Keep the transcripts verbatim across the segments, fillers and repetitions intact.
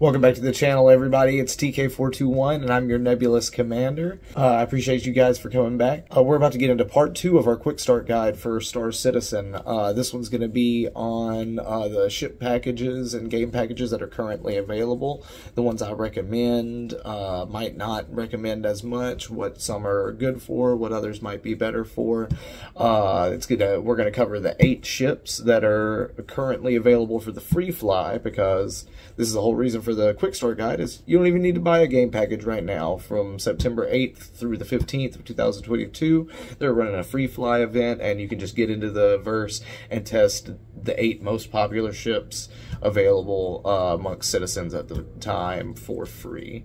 Welcome back to the channel, everybody. It's T K four twenty-one, and I'm your Nebulous Commander. Uh, I appreciate you guys for coming back. Uh, we're about to get into part two of our quick start guide for Star Citizen. Uh, this one's going to be on uh, the ship packages and game packages that are currently available, the ones I recommend, uh, might not recommend as much, what some are good for, what others might be better for. Uh, it's gonna, we're going to cover the eight ships that are currently available for the free fly, because this is the whole reason for for the quick start guide is you don't even need to buy a game package right now. From September eighth through the fifteenth of two thousand twenty-two, they're running a free fly event, and you can just get into the verse and test the eight most popular ships available uh, amongst citizens at the time for free.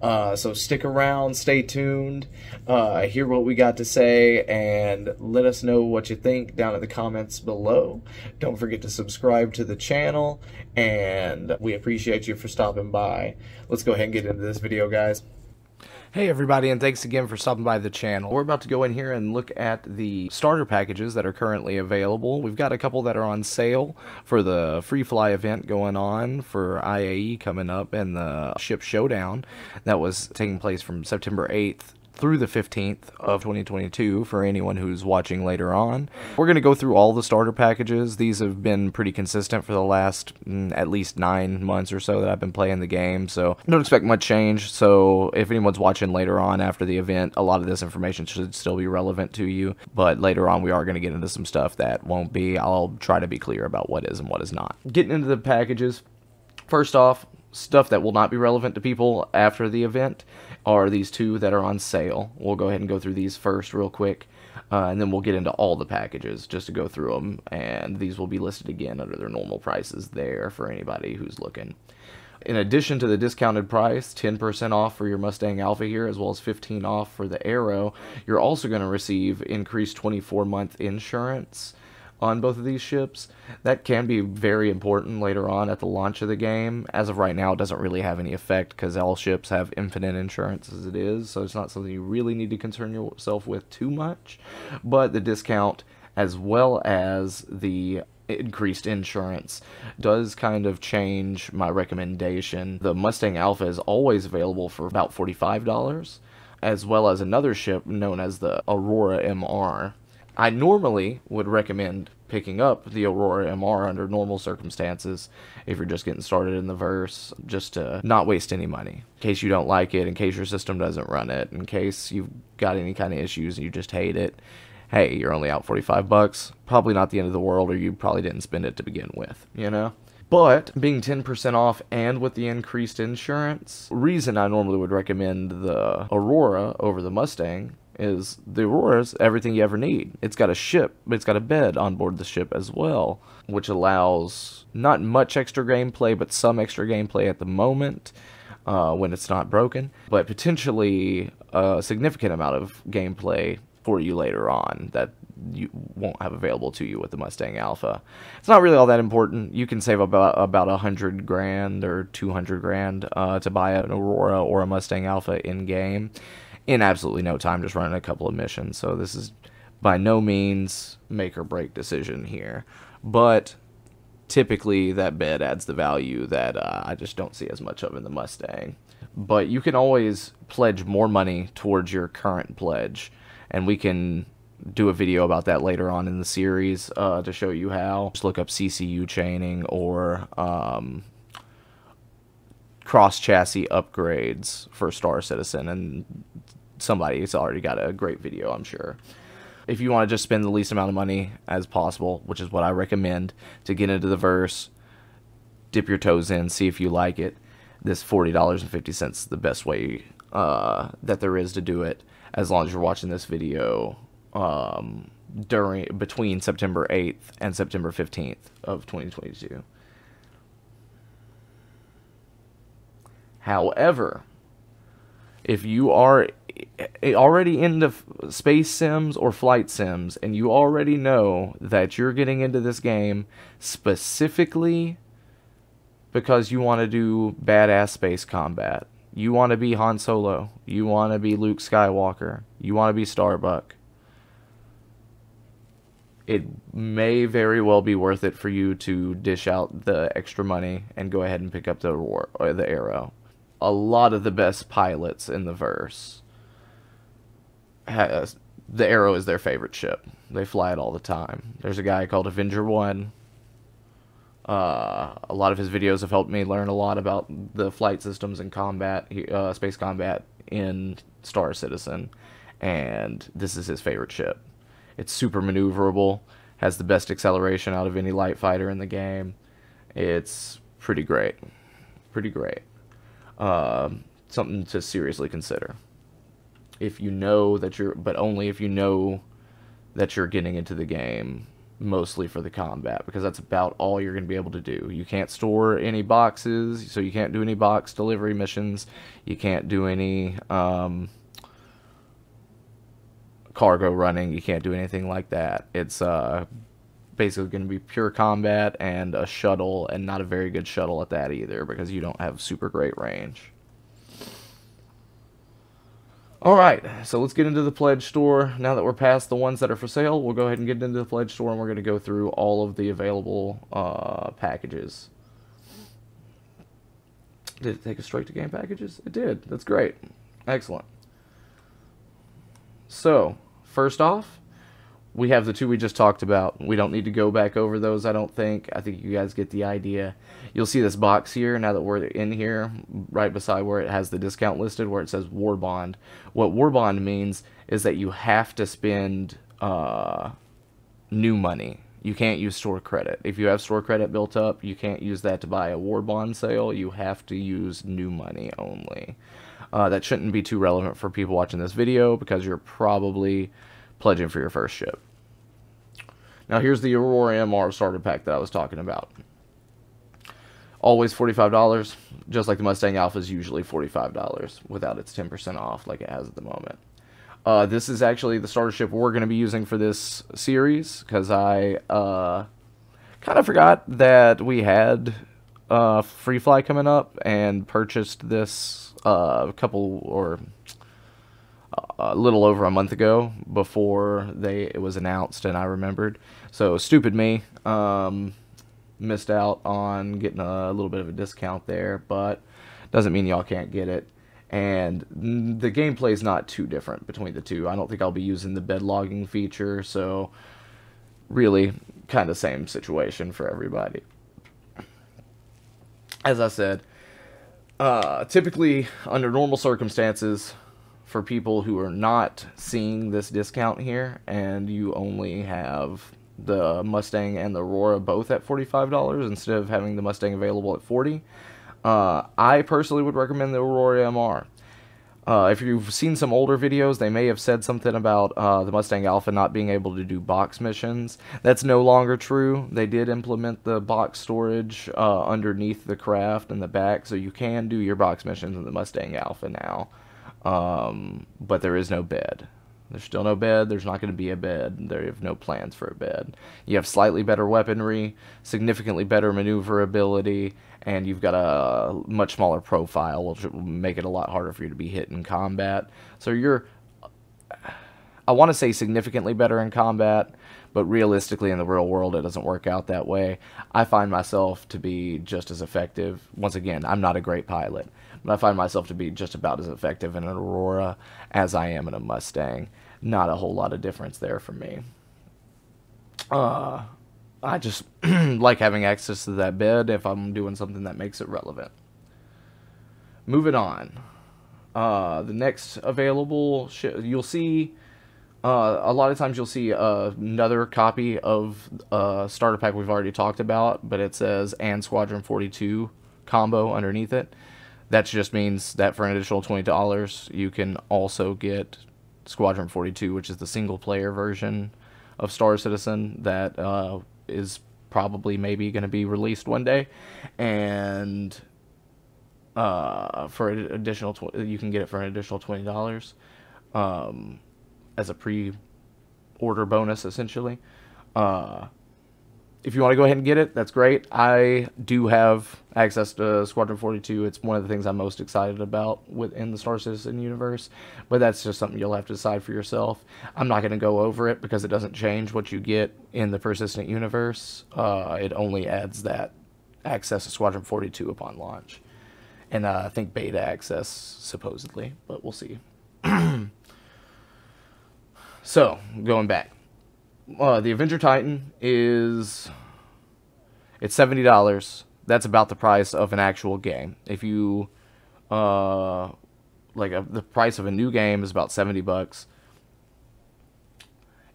Uh, so stick around, stay tuned, uh, hear what we got to say, and let us know what you think down in the comments below. Don't forget to subscribe to the channel, and we appreciate you for stopping by. Let's go ahead and get into this video, guys. Hey everybody, and thanks again for stopping by the channel. We're about to go in here and look at the starter packages that are currently available. We've got a couple that are on sale for the free fly event going on for I A E coming up, and the Ship Showdown that was taking place from September eighth through the fifteenth of twenty twenty-two for anyone who's watching later on. We're going to go through all the starter packages. These have been pretty consistent for the last mm, at least nine months or so that I've been playing the game, so don't expect much change. So if anyone's watching later on after the event, a lot of this information should still be relevant to you, but later on we are going to get into some stuff that won't be. I'll try to be clear about what is and what is not. Getting into the packages, first off, stuff that will not be relevant to people after the event are these two that are on sale. We'll go ahead and go through these first real quick, uh, and then we'll get into all the packages just to go through them, and these will be listed again under their normal prices there for anybody who's looking. In addition to the discounted price, ten percent off for your Mustang Alpha here, as well as fifteen percent off for the Aero, you're also going to receive increased twenty-four month insurance on both of these ships. That can be very important later on at the launch of the game. As of right now, it doesn't really have any effect because all ships have infinite insurance as it is, so it's not something you really need to concern yourself with too much. But the discount, as well as the increased insurance, does kind of change my recommendation. The Mustang Alpha is always available for about forty-five dollars, as well as another ship known as the Aurora M R. I normally would recommend picking up the Aurora M R under normal circumstances if you're just getting started in the verse, just to not waste any money. In case you don't like it, in case your system doesn't run it, in case you've got any kind of issues and you just hate it, hey, you're only out forty-five bucks. Probably not the end of the world, or you probably didn't spend it to begin with, you know? But being ten percent off and with the increased insurance, reason I normally would recommend the Aurora over the Mustang is the Aurora's everything you ever need. It's got a ship, but it's got a bed on board the ship as well, which allows not much extra gameplay, but some extra gameplay at the moment uh, when it's not broken, but potentially a significant amount of gameplay for you later on that you won't have available to you with the Mustang Alpha. It's not really all that important. You can save about about a hundred grand or two hundred grand uh, to buy an Aurora or a Mustang Alpha in game in absolutely no time, just running a couple of missions. So this is by no means make or break decision here, but typically that bed adds the value that uh, I just don't see as much of in the Mustang. But you can always pledge more money towards your current pledge, and we can do a video about that later on in the series uh, to show you how. Just look up C C U chaining or um, cross chassis upgrades for Star Citizen, and somebody's already got a great video, I'm sure. If you want to just spend the least amount of money as possible, which is what I recommend to get into the verse, dip your toes in, see if you like it. This forty dollars and fifty cents is the best way uh, that there is to do it, as long as you're watching this video um, during between September eighth and September fifteenth of twenty twenty-two. However, if you are already into space sims or flight sims, and you already know that you're getting into this game specifically because you want to do badass space combat, you want to be Han Solo, you want to be Luke Skywalker, you want to be Starbuck, it may very well be worth it for you to dish out the extra money and go ahead and pick up the Aurora, or the Aero. A lot of the best pilots in the verse, has, the Aero is their favorite ship. They fly it all the time. There's a guy called Avenger One. Uh, a lot of his videos have helped me learn a lot about the flight systems and combat, uh, space combat in Star Citizen, and this is his favorite ship. It's super maneuverable, has the best acceleration out of any light fighter in the game. It's pretty great. Pretty great. Uh, something to seriously consider. If you know that you're, but only if you know that you're getting into the game mostly for the combat, because that's about all you're going to be able to do. You can't store any boxes, so you can't do any box delivery missions. You can't do any um, cargo running. You can't do anything like that. It's uh, basically going to be pure combat and a shuttle, and not a very good shuttle at that either, because you don't have super great range. Alright, so let's get into the pledge store. Now that we're past the ones that are for sale, we'll go ahead and get into the pledge store, and we're going to go through all of the available uh, packages. Did it take us straight to game packages? It did. That's great. Excellent. So, first off, we have the two we just talked about. We don't need to go back over those, I don't think. I think you guys get the idea. You'll see this box here, now that we're in here, right beside where it has the discount listed, where it says War Bond. What War Bond means is that you have to spend uh, new money. You can't use store credit. If you have store credit built up, you can't use that to buy a War Bond sale. You have to use new money only. Uh, that shouldn't be too relevant for people watching this video, because you're probably pledging for your first ship. Now here's the Aurora M R starter pack that I was talking about. Always forty-five dollars, just like the Mustang Alpha is usually forty-five dollars without its ten percent off like it has at the moment. Uh, this is actually the starter ship we're going to be using for this series, because I uh, kind of forgot that we had uh, Free Fly coming up, and purchased this a uh, couple or... a little over a month ago before they it was announced, and I remembered. So stupid me, um, missed out on getting a little bit of a discount there, but doesn't mean y'all can't get it. And the gameplay is not too different between the two. I don't think I'll be using the bed logging feature, so really kind of same situation for everybody. As I said, uh, typically under normal circumstances, for people who are not seeing this discount here, and you only have the Mustang and the Aurora both at forty-five dollars instead of having the Mustang available at forty dollars, uh, I personally would recommend the Aurora M R. Uh, if you've seen some older videos, they may have said something about uh, the Mustang Alpha not being able to do box missions. That's no longer true. They did implement the box storage uh, underneath the craft in the back, so you can do your box missions in the Mustang Alpha now. Um, but there is no bed. There's still no bed. There's not going to be a bed. They have no plans for a bed. You have slightly better weaponry, significantly better maneuverability, and you've got a much smaller profile, which will make it a lot harder for you to be hit in combat. So you're, I want to say significantly better in combat, but realistically in the real world it doesn't work out that way. I find myself to be just as effective. Once again, I'm not a great pilot, but I find myself to be just about as effective in an Aurora as I am in a Mustang. Not a whole lot of difference there for me. Uh, I just like having access to that bed if I'm doing something that makes it relevant. Moving on. Uh, the next available ship, you'll see, uh, a lot of times you'll see uh, another copy of a uh, starter pack we've already talked about, but it says, and Squadron forty-two combo underneath it. That just means that for an additional twenty dollars, you can also get Squadron forty-two, which is the single-player version of Star Citizen that uh, is probably maybe going to be released one day. And uh, for an additional, you can get it for an additional twenty dollars um, as a pre-order bonus, essentially. Uh, if you want to go ahead and get it, that's great. I do have access to Squadron forty-two. It's one of the things I'm most excited about within the Star Citizen universe, but that's just something you'll have to decide for yourself. I'm not going to go over it because it doesn't change what you get in the persistent universe. Uh, it only adds that access to Squadron forty-two upon launch. And uh, I think beta access, supposedly, but we'll see. So, going back. Uh, the Avenger Titan is, it's seventy dollars. That's about the price of an actual game. If you, uh, like a, the price of a new game is about seventy bucks.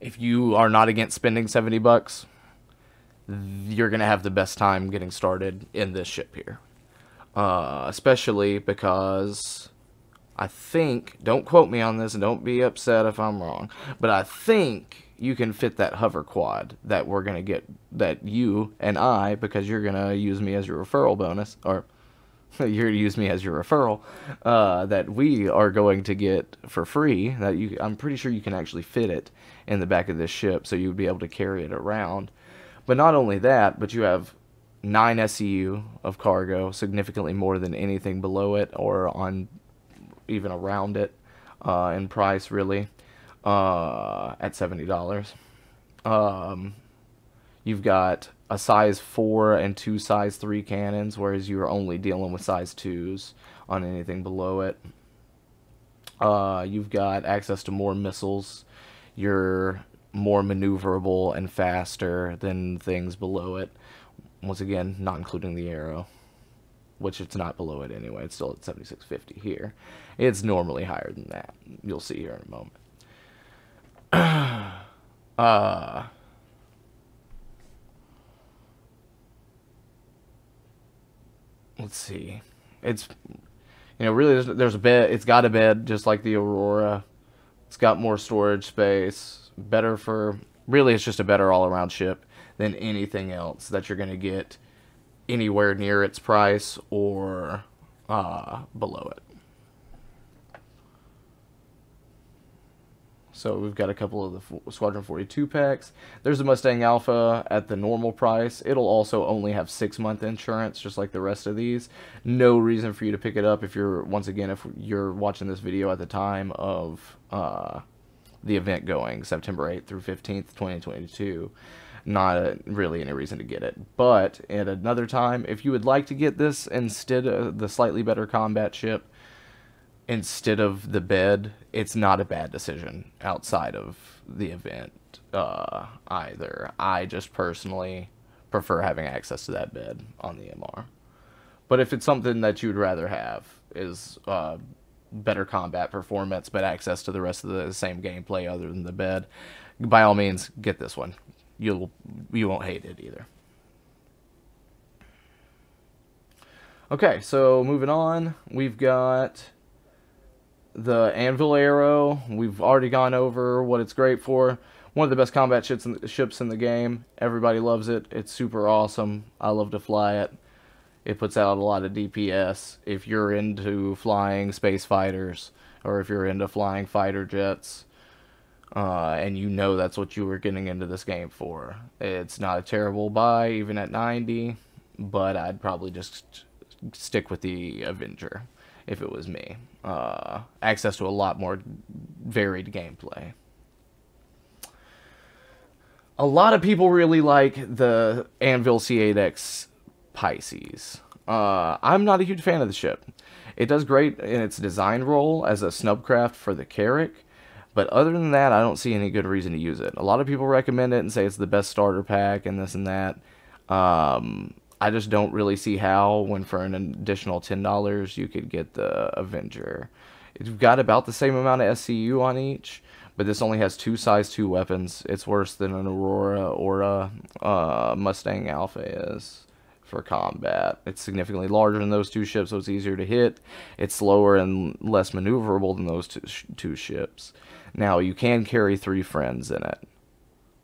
If you are not against spending seventy bucks, you're going to have the best time getting started in this ship here. Uh, especially because I think, don't quote me on this and don't be upset if I'm wrong, but I think you can fit that hover quad that we're going to get, that you and I, because you're going to use me as your referral bonus, or you're going to use me as your referral, uh, that we are going to get for free. That you, I'm pretty sure you can actually fit it in the back of this ship, so you would be able to carry it around. But not only that, but you have nine S C U of cargo, significantly more than anything below it or on even around it uh, in price, really. Uh, at seventy dollars. Um, you've got a size four and two size three cannons, whereas you're only dealing with size twos on anything below it. Uh, you've got access to more missiles. You're more maneuverable and faster than things below it. Once again, not including the Aero, which it's not below it anyway. It's still at seventy-six fifty here. It's normally higher than that. You'll see here in a moment. uh, let's see. It's, you know, really, there's, there's a bed. It's got a bed just like the Aurora. It's got more storage space. Better for, really, it's just a better all-around ship than anything else that you're going to get anywhere near its price or uh, below it. So we've got a couple of the Squadron forty-two packs. There's a Mustang Alpha at the normal price. It'll also only have six month insurance, just like the rest of these. No reason for you to pick it up if you're, once again, if you're watching this video at the time of uh, the event going, September eighth through fifteenth, twenty twenty-two. Not a, really any reason to get it. But at another time, if you would like to get this instead of the slightly better combat ship, instead of the bed, it's not a bad decision outside of the event uh, either. I just personally prefer having access to that bed on the M R. But if it's something that you'd rather have is uh, better combat performance but access to the rest of the same gameplay other than the bed, by all means, get this one. You'll, you won't hate it either. Okay, so moving on, we've got the Anvil Arrow. We've already gone over what it's great for. One of the best combat ships in the, ships in the game. Everybody loves it. It's super awesome. I love to fly it. It puts out a lot of D P S. If you're into flying space fighters, or if you're into flying fighter jets, uh, and you know that's what you were getting into this game for, it's not a terrible buy, even at ninety, but I'd probably just stick with the Avenger if it was me. Uh, access to a lot more varied gameplay. A lot of people really like the Anvil C eight X Pisces. Uh, I'm not a huge fan of the ship. It does great in its design role as a snubcraft for the Carrack, but other than that, I don't see any good reason to use it. A lot of people recommend it and say it's the best starter pack and this and that. Um... I just don't really see how, when for an additional ten dollars, you could get the Avenger. It's got about the same amount of S C U on each, but this only has two size two weapons. It's worse than an Aurora or a uh, Mustang Alpha is for combat. It's significantly larger than those two ships, so it's easier to hit. It's slower and less maneuverable than those two, sh two ships. Now, you can carry three friends in it.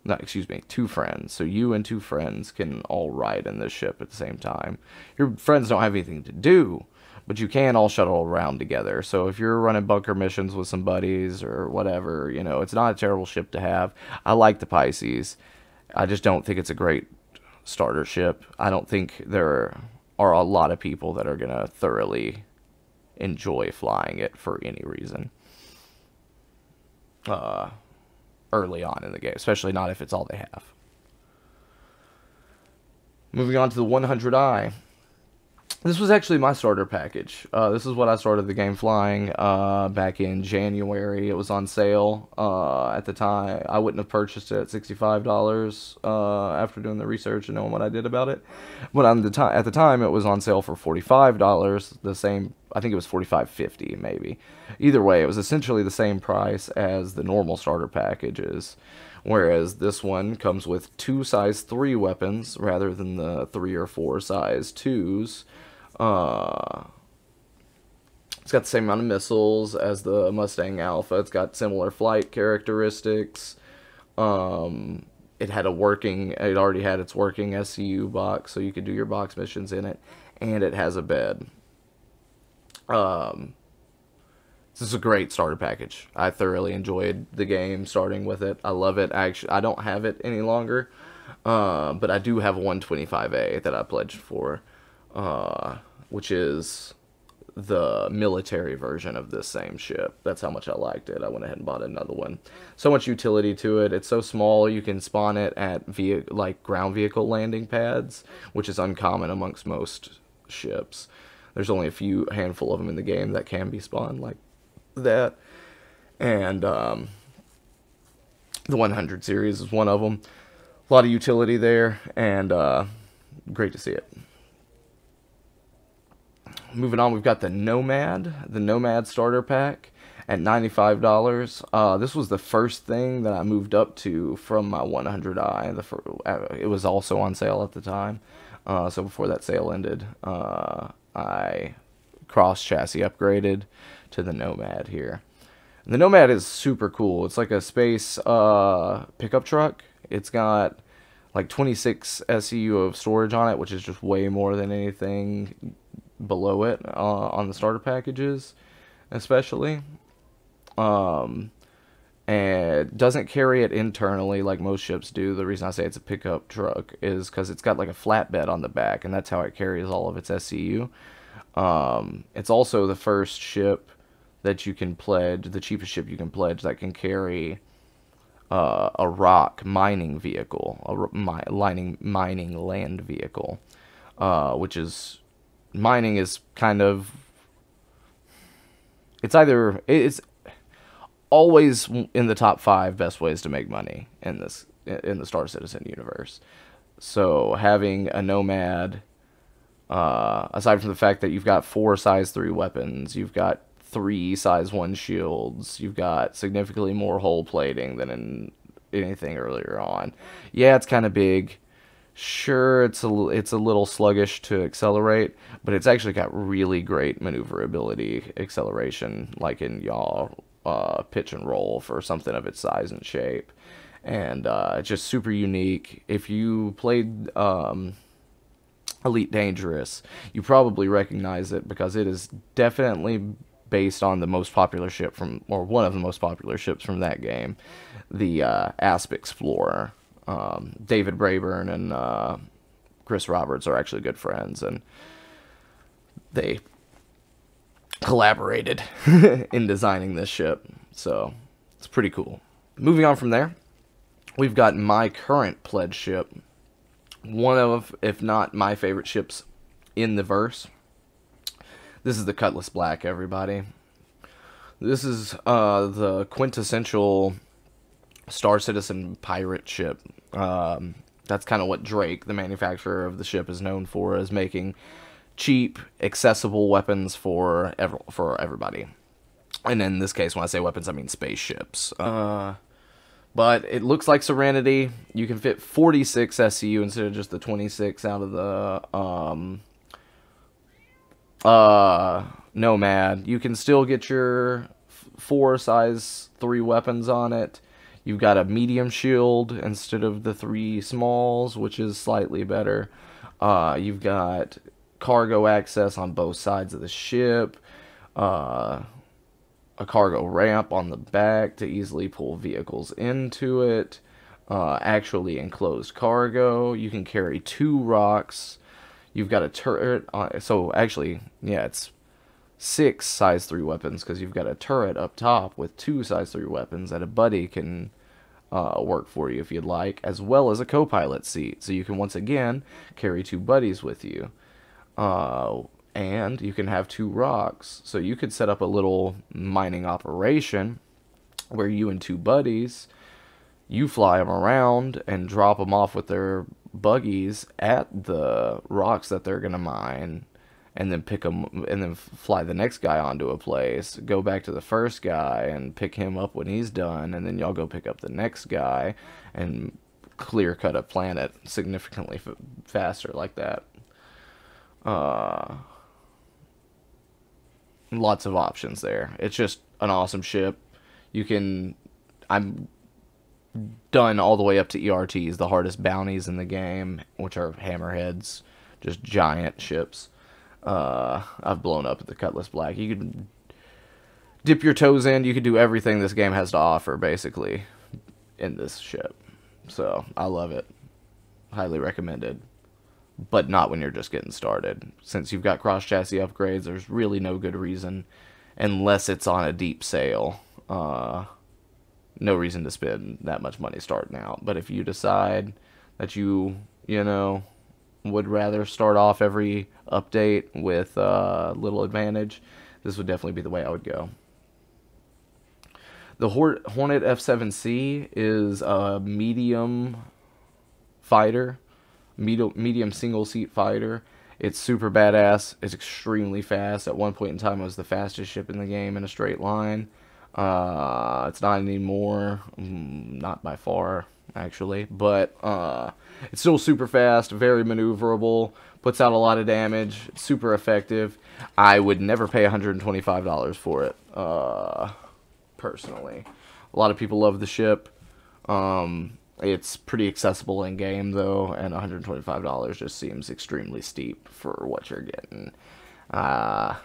No, excuse me, two friends. So you and two friends can all ride in this ship at the same time. Your friends don't have anything to do, but you can all shuttle around together. So if you're running bunker missions with some buddies or whatever, you know, it's not a terrible ship to have. I like the Pisces. I just don't think it's a great starter ship. I don't think there are a lot of people that are going to thoroughly enjoy flying it for any reason uh, early on in the game, especially not if it's all they have. Moving on to the one hundred i. This was actually my starter package. Uh, this is what I started the game flying uh, back in January. It was on sale uh, at the time. I wouldn't have purchased it at sixty-five dollars uh, after doing the research and knowing what I did about it. But on the time, at the time, it was on sale for forty-five dollars. The same, I think it was forty-five fifty maybe. Either way, it was essentially the same price as the normal starter packages. Whereas this one comes with two size three weapons rather than the three or four size twos. Uh, it's got the same amount of missiles as the Mustang Alpha. It's got similar flight characteristics. Um, it had a working, it already had its working S C U box, so you could do your box missions in it. And it has a bed. Um... This is a great starter package. I thoroughly enjoyed the game starting with it. I love it. I actually I don't have it any longer, uh, but I do have one twenty-five A that I pledged for, uh, which is the military version of this same ship. That's how much I liked it. I went ahead and bought another one. So much utility to it. It's so small you can spawn it at ve- like ground vehicle landing pads, which is uncommon amongst most ships. There's only a few handful of them in the game that can be spawned like that, and um, the one hundred series is one of them. A lot of utility there, and uh, great to see it. Moving on, we've got the Nomad, the Nomad starter pack at ninety-five dollars. Uh, this was the first thing that I moved up to from my one hundred i. The first, it was also on sale at the time, uh, so before that sale ended, uh, I cross chassis upgraded to the Nomad here. And the Nomad is super cool. It's like a space uh, pickup truck. It's got like twenty-six S C U of storage on it, which is just way more than anything below it uh, on the starter packages, especially. Um, and it doesn't carry it internally like most ships do. The reason I say it's a pickup truck is because it's got like a flatbed on the back, and that's how it carries all of its S C U. Um, it's also the first ship that you can pledge, the cheapest ship you can pledge, that can carry uh, a rock mining vehicle, a mi mining, mining land vehicle, uh, which is, mining is kind of, it's either, it's always in the top five best ways to make money in this, in the Star Citizen universe. So having a Nomad, Uh, aside from the fact that you've got four size three weapons, you've got three size one shields, you've got significantly more hull plating than in anything earlier on. Yeah, it's kind of big. Sure, it's a, it's a little sluggish to accelerate, but it's actually got really great maneuverability acceleration, like in y'all uh, pitch and roll for something of its size and shape. And uh, just super unique. If you played... Um, Elite Dangerous, you probably recognize it because it is definitely based on the most popular ship from, or one of the most popular ships from that game, the uh, Asp Explorer. Um, David Braeburn and uh, Chris Roberts are actually good friends, and they collaborated in designing this ship, so it's pretty cool. Moving on from there, we've got my current pledge ship, one of, if not my favorite ships in the verse. This is the Cutlass Black, everybody. This is uh, the quintessential Star Citizen pirate ship. Um, that's kind of what Drake, the manufacturer of the ship, is known for, is making cheap, accessible weapons for, ev for everybody. And in this case, when I say weapons, I mean spaceships. Uh... But it looks like Serenity. You can fit forty-six S C U instead of just the twenty-six out of the um, uh, Nomad. You can still get your four size three weapons on it. You've got a medium shield instead of the three smalls, which is slightly better. Uh, you've got cargo access on both sides of the ship. Uh... a cargo ramp on the back to easily pull vehicles into it. uh, actually enclosed cargo. You can carry two rocks. You've got a turret. Uh, so actually, yeah, it's six size three weapons because you've got a turret up top with two size three weapons that a buddy can uh, work for you if you'd like, as well as a co-pilot seat. So you can once again carry two buddies with you. Uh, and you can have two rocks. So you could set up a little mining operation where you and two buddies, you fly them around and drop them off with their buggies at the rocks that they're going to mine, and then pick them and then fly the next guy onto a place, go back to the first guy and pick him up when he's done, and then y'all go pick up the next guy and clear cut a planet significantly f faster like that. Uh, lots of options there. It's just an awesome ship. You can, I'm done all the way up to E R Ts, the hardest bounties in the game, which are hammerheads, just giant ships. Uh, I've blown up at the Cutlass Black. You can dip your toes in. You can do everything this game has to offer, basically, in this ship. So, I love it. Highly recommended. But not when you're just getting started. Since you've got cross-chassis upgrades, there's really no good reason, unless it's on a deep sale. Uh, no reason to spend that much money starting out. But if you decide that you, you know, would rather start off every update with uh, little advantage, this would definitely be the way I would go. The Hornet F seven C is a medium fighter. Medium single-seat fighter. It's super badass. It's extremely fast. At one point in time, it was the fastest ship in the game in a straight line. Uh, it's not anymore. Not by far, actually. But uh, it's still super fast, very maneuverable, puts out a lot of damage, super effective. I would never pay one hundred twenty-five dollars for it, uh, personally. A lot of people love the ship. Um... It's pretty accessible in-game, though, and one hundred twenty-five dollars just seems extremely steep for what you're getting. Uh,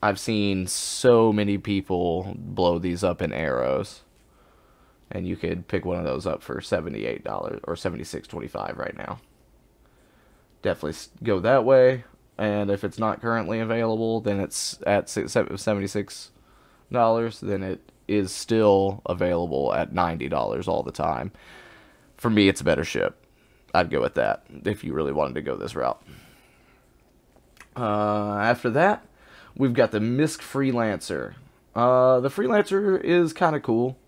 I've seen so many people blow these up in Aeros, and you could pick one of those up for seventy-eight dollars or seventy-six twenty-five right now. Definitely go that way, and if it's not currently available, then it's at seventy-six dollars, then it is still available at ninety dollars all the time. For me, it's a better ship. I'd go with that if you really wanted to go this route. Uh, after that, we've got the MISC Freelancer. Uh, the Freelancer is kind of cool.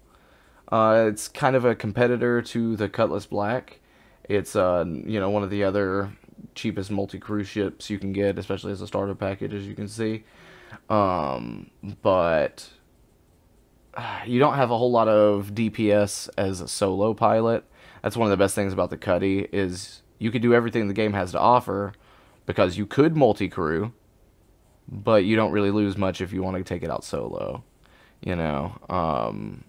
Uh, it's kind of a competitor to the Cutlass Black. It's uh, you know, one of the other cheapest multi-cruise ships you can get, especially as a starter package, as you can see. Um, but you don't have a whole lot of D P S as a solo pilot. That's one of the best things about the Cutty, is you could do everything the game has to offer, because you could multi-crew, but you don't really lose much if you want to take it out solo, you know. Um,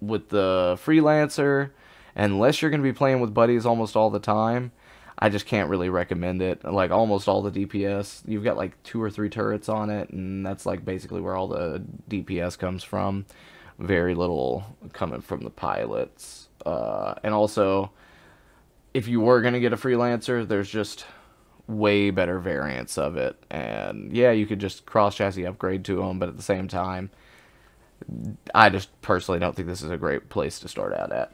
with the Freelancer, unless you're going to be playing with buddies almost all the time, I just can't really recommend it. Like, almost all the D P S, you've got like two or three turrets on it, and that's like basically where all the D P S comes from. Very little coming from the pilots. Uh, and also, if you were going to get a Freelancer, there's just way better variants of it. And yeah, you could just cross-chassis upgrade to them, but at the same time, I just personally don't think this is a great place to start out at.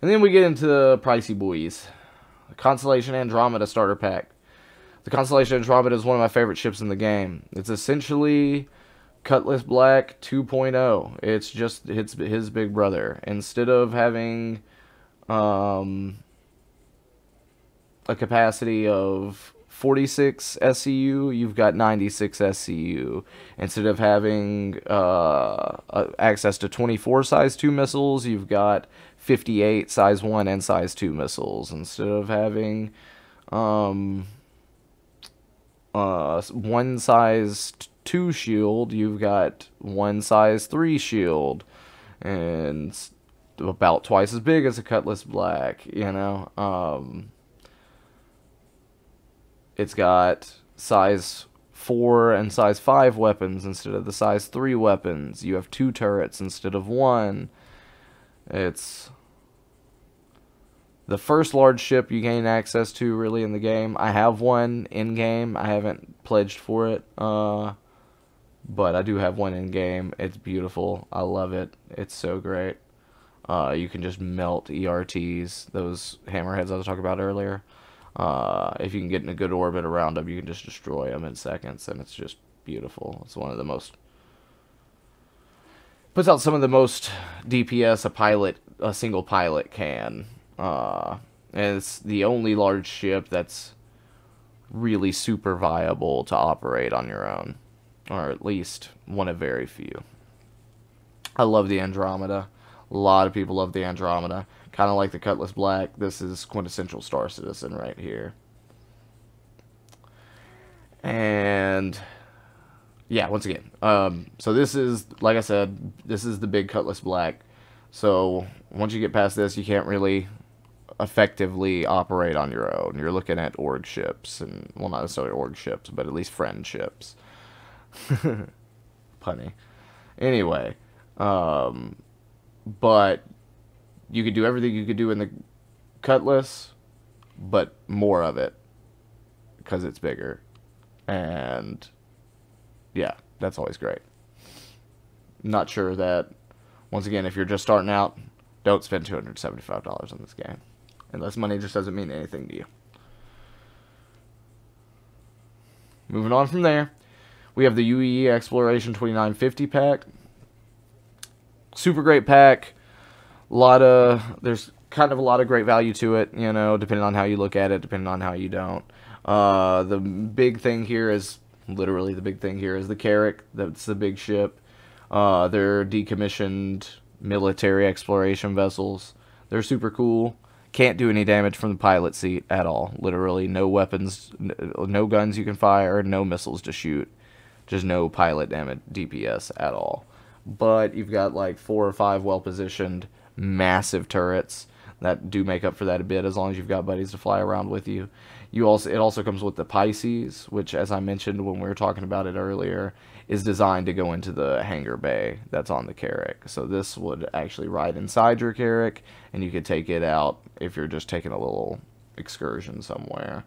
And then we get into the pricey boys. The Constellation Andromeda starter pack. The Constellation Andromeda is one of my favorite ships in the game. It's essentially Cutlass Black two point oh. It's just it's his big brother. Instead of having um, a capacity of forty-six S C U, you've got ninety-six S C U. Instead of having uh, access to twenty-four size two missiles, you've got fifty-eight size one and size two missiles. Instead of having Um, Uh, one size two shield, you've got one size three shield, and about twice as big as a Cutlass Black, you know. Um, it's got size four and size five weapons instead of the size three weapons. You have two turrets instead of one. It's the first large ship you gain access to really in the game. I have one in game. I haven't pledged for it, uh, but I do have one in game. It's beautiful. I love it. It's so great. Uh, you can just melt E R Ts, those hammerheads I was talking about earlier. Uh, if you can get in a good orbit around them, you can just destroy them in seconds, and it's just beautiful. It's one of the most... puts out some of the most D P S a pilot, a single pilot can. Uh, and it's the only large ship that's really super viable to operate on your own. Or at least one of very few. I love the Andromeda. A lot of people love the Andromeda. Kind of like the Cutlass Black. This is quintessential Star Citizen right here. And yeah, once again. Um, so this is, like I said, this is the big Cutlass Black. So once you get past this, you can't really effectively operate on your own. You're looking at org ships. And, well, not necessarily org ships, but at least friend ships. Punny. Anyway. Um... But you could do everything you could do in the Cutlass, but more of it because it's bigger. And yeah, that's always great. Not sure that, once again, if you're just starting out, don't spend two hundred seventy-five dollars on this game. Unless money just doesn't mean anything to you. Moving on from there, we have the U E E Exploration twenty-nine fifty pack. Super great pack. A lot of, there's kind of a lot of great value to it, you know, depending on how you look at it, depending on how you don't. Uh, the big thing here is, literally the big thing here is the Carrack. That's the big ship. Uh, they're decommissioned military exploration vessels. They're super cool. Can't do any damage from the pilot seat at all. Literally no weapons, no guns you can fire, no missiles to shoot. Just no pilot damage D P S at all. But you've got like four or five well-positioned, massive turrets that do make up for that a bit, as long as you've got buddies to fly around with you. You also, it also comes with the Pisces, which, as I mentioned when we were talking about it earlier, is designed to go into the hangar bay that's on the Carrack. So this would actually ride inside your Carrack, and you could take it out if you're just taking a little excursion somewhere.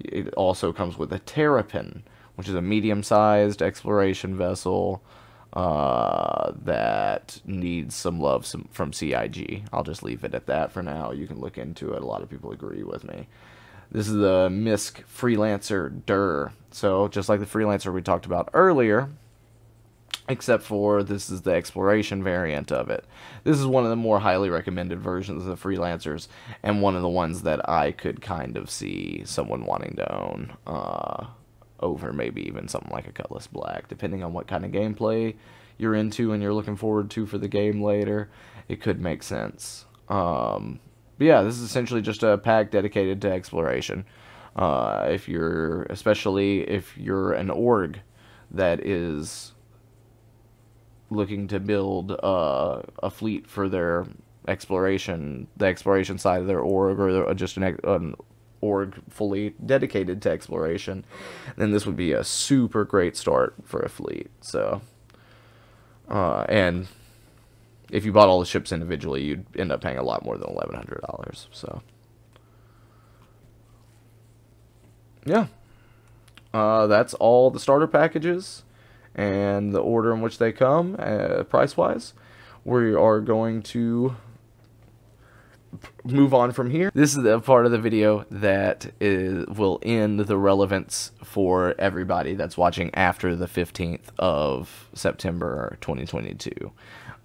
It also comes with a Terrapin, which is a medium-sized exploration vessel. Uh, that needs some love some, from C I G. I'll just leave it at that for now. You can look into it. A lot of people agree with me. This is the MISC Freelancer D U R. So, just like the Freelancer we talked about earlier, except for this is the exploration variant of it. This is one of the more highly recommended versions of the Freelancers, and one of the ones that I could kind of see someone wanting to own. Uh... over maybe even something like a Cutlass Black, depending on what kind of gameplay you're into and you're looking forward to for the game later. It could make sense. Um, but yeah, this is essentially just a pack dedicated to exploration. Uh, if you're, especially if you're an org that is looking to build uh, a fleet for their exploration, the exploration side of their org, or their, just an, an org fully dedicated to exploration, then this would be a super great start for a fleet. So, uh, and if you bought all the ships individually, you'd end up paying a lot more than eleven hundred dollars. So, yeah, uh, that's all the starter packages and the order in which they come, uh, price-wise. We are going to move on from here. This is the part of the video that is, will end the relevance for everybody that's watching after the fifteenth of September twenty twenty-two.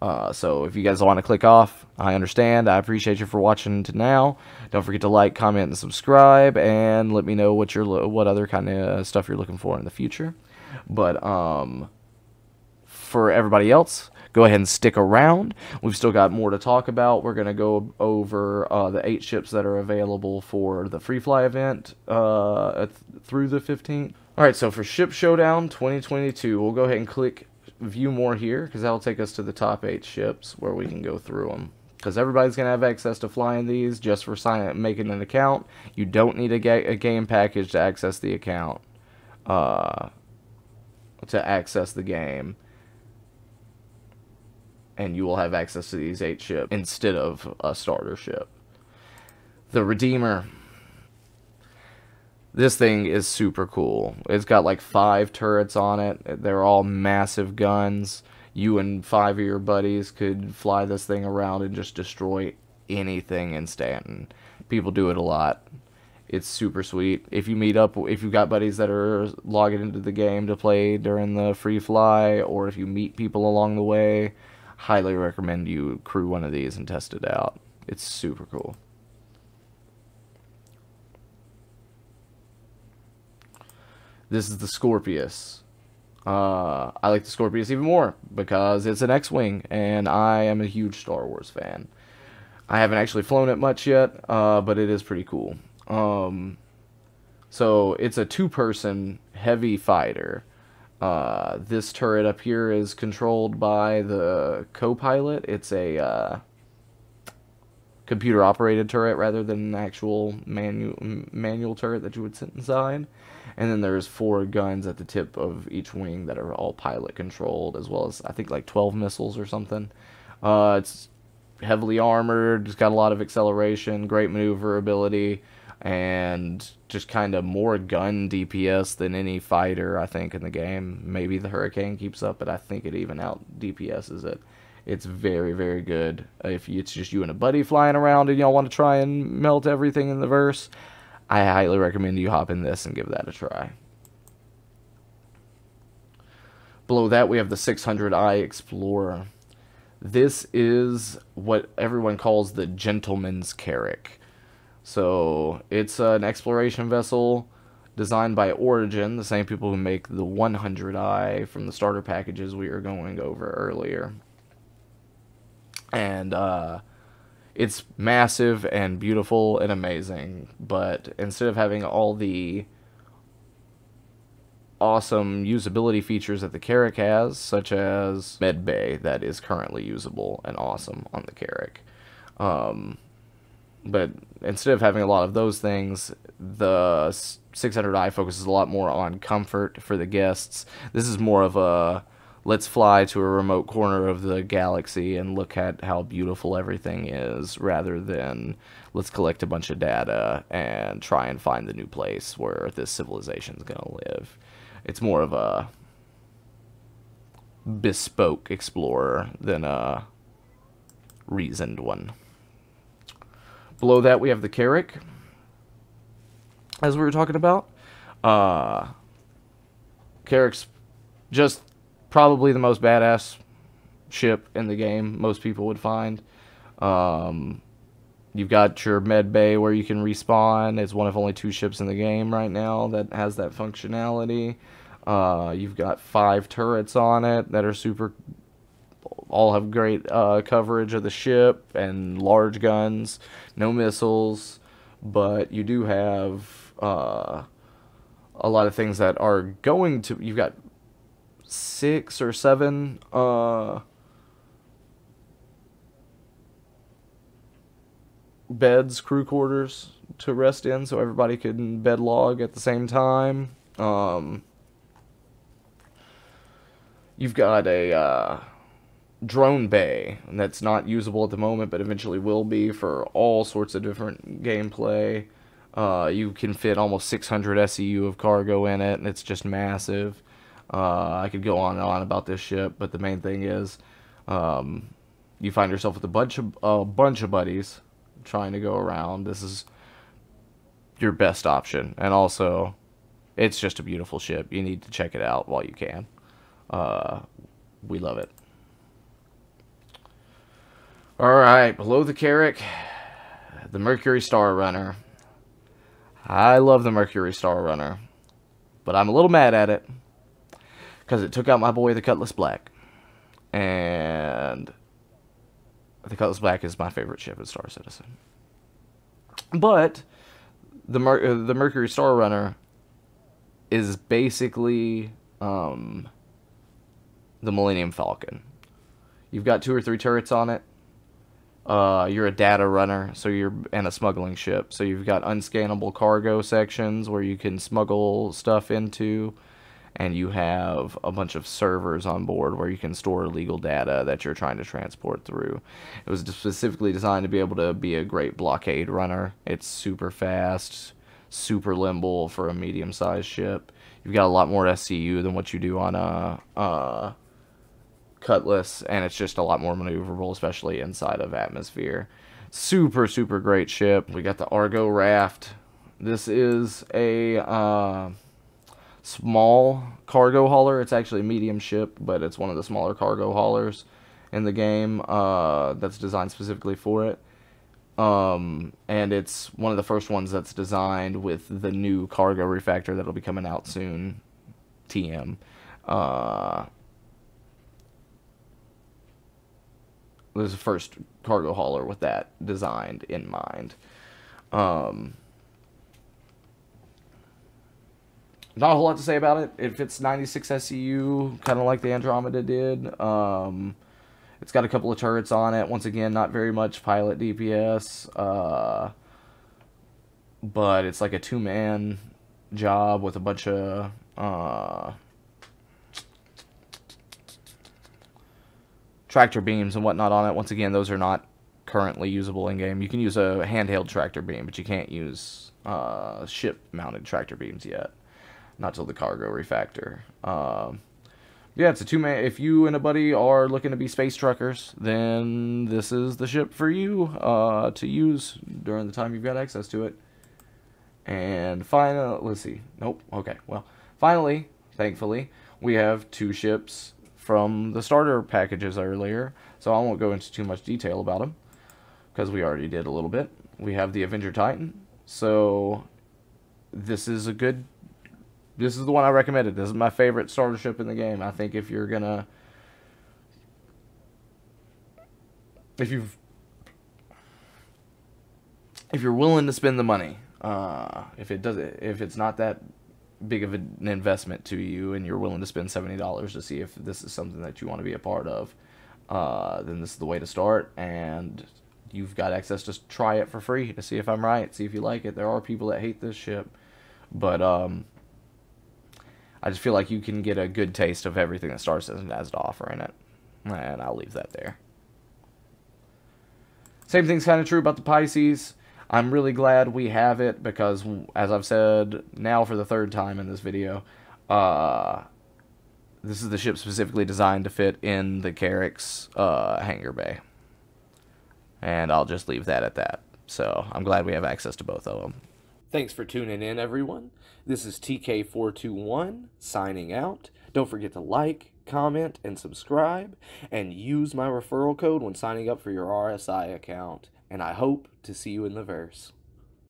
Uh, so if you guys want to click off, I understand. I appreciate you for watching to now. Don't forget to like, comment, and subscribe, and let me know what your what other kind of stuff you're looking for in the future. But um, for everybody else, go ahead and stick around. We've still got more to talk about. We're going to go over uh, the eight ships that are available for the Free Fly event uh, through the fifteenth. All right, so for Ship Showdown twenty twenty-two, we'll go ahead and click View More here, because that'll take us to the top eight ships where we can go through them. Because everybody's going to have access to flying these just for signing, making an account. You don't need a, ga a game package to access the account. Uh, to access the game, and you will have access to these eight ships instead of a starter ship. The Redeemer. This thing is super cool. It's got like five turrets on it. They're all massive guns. You and five of your buddies could fly this thing around and just destroy anything in Stanton. People do it a lot. It's super sweet. If you meet up, if you've got buddies that are logging into the game to play during the free fly, or if you meet people along the way, highly recommend you crew one of these and test it out. It's super cool. This is the Scorpius. Uh, I like the Scorpius even more because it's an X-Wing, and I am a huge Star Wars fan. I haven't actually flown it much yet, uh, but it is pretty cool. Um, so it's a two-person heavy fighter. Uh, this turret up here is controlled by the co-pilot. It's a uh, computer-operated turret rather than an actual manual manual turret that you would sit inside. And then there's four guns at the tip of each wing that are all pilot-controlled, as well as, I think, like twelve missiles or something. Uh, it's heavily armored, it's got a lot of acceleration, great maneuverability, and just kind of more gun D P S than any fighter, I think, in the game. Maybe the Hurricane keeps up, but I think it even out D P S's it. It's very, very good. If it's just you and a buddy flying around and y'all want to try and melt everything in the verse, I highly recommend you hop in this and give that a try. Below that, we have the six hundred i Explorer. This is what everyone calls the Gentleman's Carrack. So it's an exploration vessel designed by Origin, the same people who make the one hundred i from the starter packages we were going over earlier. And uh, it's massive and beautiful and amazing, but instead of having all the awesome usability features that the Carrack has, such as medbay that is currently usable and awesome on the Carrack. Um, But instead of having a lot of those things, the six hundred i focuses a lot more on comfort for the guests. This is more of a, let's fly to a remote corner of the galaxy and look at how beautiful everything is, rather than let's collect a bunch of data and try and find the new place where this civilization's going to live. It's more of a bespoke explorer than a reasoned one. Below that, we have the Carrack, as we were talking about. Uh, Carrack's just probably the most badass ship in the game, most people would find. Um, you've got your med bay where you can respawn. It's one of only two ships in the game right now that has that functionality. Uh, you've got five turrets on it that are super, all have great uh, coverage of the ship and large guns, no missiles, but you do have uh, a lot of things that are going to, you've got six or seven uh, beds, crew quarters to rest in, so everybody can bed log at the same time. Um, you've got a uh, drone bay, and that's not usable at the moment, but eventually will be for all sorts of different gameplay. Uh, you can fit almost six hundred S E U of cargo in it, and it's just massive. Uh, I could go on and on about this ship, but the main thing is, um, you find yourself with a bunch of a bunch of buddies trying to go around. This is your best option, and also, it's just a beautiful ship. You need to check it out while you can. Uh, we love it. Alright, below the Carrack, the Mercury Star Runner. I love the Mercury Star Runner, but I'm a little mad at it because it took out my boy, the Cutlass Black. And the Cutlass Black is my favorite ship in Star Citizen. But the, Mer the Mercury Star Runner is basically um, the Millennium Falcon. You've got two or three turrets on it. Uh, you're a data runner, so you're and a smuggling ship. So you've got unscannable cargo sections where you can smuggle stuff into, and you have a bunch of servers on board where you can store illegal data that you're trying to transport through. It was specifically designed to be able to be a great blockade runner. It's super fast, super nimble for a medium-sized ship. You've got a lot more S C U than what you do on a, a Cutlass, and it's just a lot more maneuverable, especially inside of atmosphere. Super, super great ship. We got the Argo Raft. This is a uh, small cargo hauler. It's actually a medium ship, but it's one of the smaller cargo haulers in the game uh, that's designed specifically for it. Um, and it's one of the first ones that's designed with the new cargo refactor that'll be coming out soon. T M. Uh, This is the first cargo hauler with that designed in mind. Um, not a whole lot to say about it. It fits ninety-six S C U, kind of like the Andromeda did. Um, it's got a couple of turrets on it. Once again, not very much pilot D P S. Uh, but it's like a two-man job with a bunch of... Uh, tractor beams and whatnot on it. Once again, those are not currently usable in-game. You can use a handheld tractor beam, but you can't use uh, ship-mounted tractor beams yet. Not till the cargo refactor. Um, yeah, it's a two-man... If you and a buddy are looking to be space truckers, then this is the ship for you uh, to use during the time you've got access to it. And finally... Let's see. Nope. Okay. Well, finally, thankfully, we have two ships from the starter packages earlier, so I won't go into too much detail about them, because we already did a little bit. We have the Avenger Titan, so this is a good, this is the one I recommended. This is my favorite starter ship in the game. I think if you're gonna, if you've, if you're willing to spend the money, uh, if it does, if it's not that big of an investment to you and you're willing to spend seventy dollars to see if this is something that you want to be a part of, uh, then this is the way to start, and you've got access to try it for free to see if I'm right, see if you like it. There are people that hate this ship, but um, I just feel like you can get a good taste of everything that Star Citizen has to offer in it, and I'll leave that there. Same thing's kind of true about the Pisces. I'm really glad we have it because, as I've said now for the third time in this video, uh, this is the ship specifically designed to fit in the Carrack's uh, hangar bay. And I'll just leave that at that. So I'm glad we have access to both of them. Thanks for tuning in, everyone. This is T K four twenty-one signing out. Don't forget to like, comment, and subscribe, and use my referral code when signing up for your R S I account. And I hope to see you in the verse.